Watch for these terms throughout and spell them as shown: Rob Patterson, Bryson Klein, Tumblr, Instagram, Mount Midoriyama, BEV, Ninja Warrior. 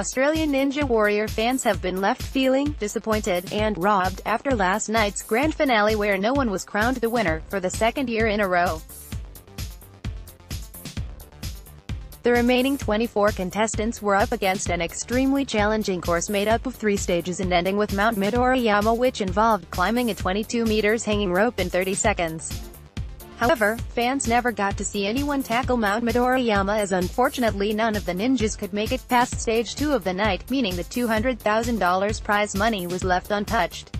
Australian Ninja Warrior fans have been left feeling disappointed and robbed after last night's grand finale where no one was crowned the winner for the second year in a row. The remaining 24 contestants were up against an extremely challenging course made up of 3 stages and ending with Mount Midoriyama, which involved climbing a 22 meters hanging rope in 30 seconds. However, fans never got to see anyone tackle Mount Midoriyama as unfortunately none of the ninjas could make it past stage 2 of the night, meaning the $200,000 prize money was left untouched.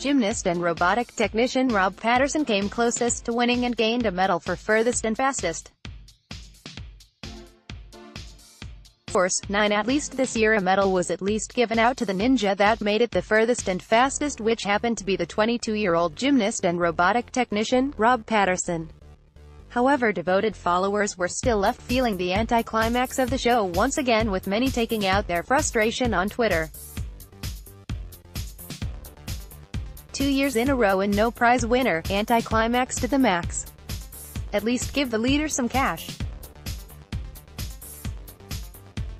Gymnast and robotic technician Rob Patterson came closest to winning and gained a medal for furthest and fastest course. 9 At least this year a medal was at least given out to the ninja that made it the furthest and fastest, which happened to be the 22-year-old gymnast and robotic technician, Rob Patterson. However, devoted followers were still left feeling the anticlimax of the show once again, with many taking out their frustration on Twitter. 2 years in a row and no prize winner, anticlimax to the max. At least give the leader some cash.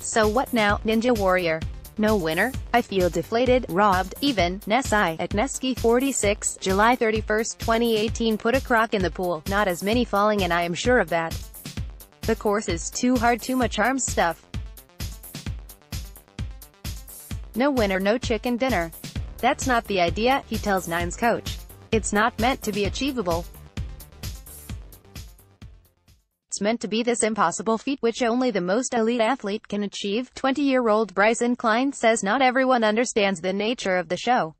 So what now, Ninja Warrior? No winner? I feel deflated, robbed, even. Nesai, at Nesky 46, July 31, 2018 put a crock in the pool, not as many falling and I am sure of that. The course is too hard, too much arm stuff. No winner, no chicken dinner. That's not the idea, he tells Nine's coach. It's not meant to be achievable. It's meant to be this impossible feat which only the most elite athlete can achieve. 20-year-old Bryson Klein says not everyone understands the nature of the show.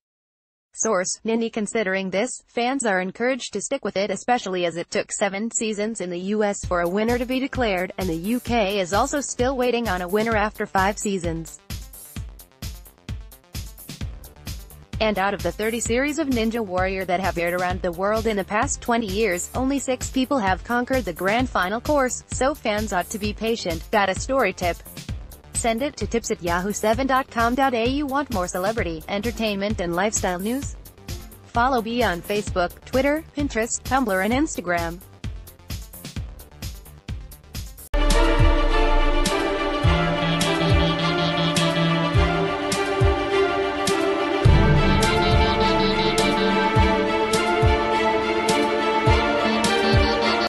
Source, Ninja. Considering this, fans are encouraged to stick with it, especially as it took 7 seasons in the US for a winner to be declared, and the UK is also still waiting on a winner after 5 seasons. And out of the 30 series of Ninja Warrior that have aired around the world in the past 20 years, only 6 people have conquered the grand final course, so fans ought to be patient. Got a story tip? Send it to tips@yahoo7.com.au. Want more celebrity, entertainment and lifestyle news? Follow me on Facebook, Twitter, Pinterest, Tumblr and Instagram.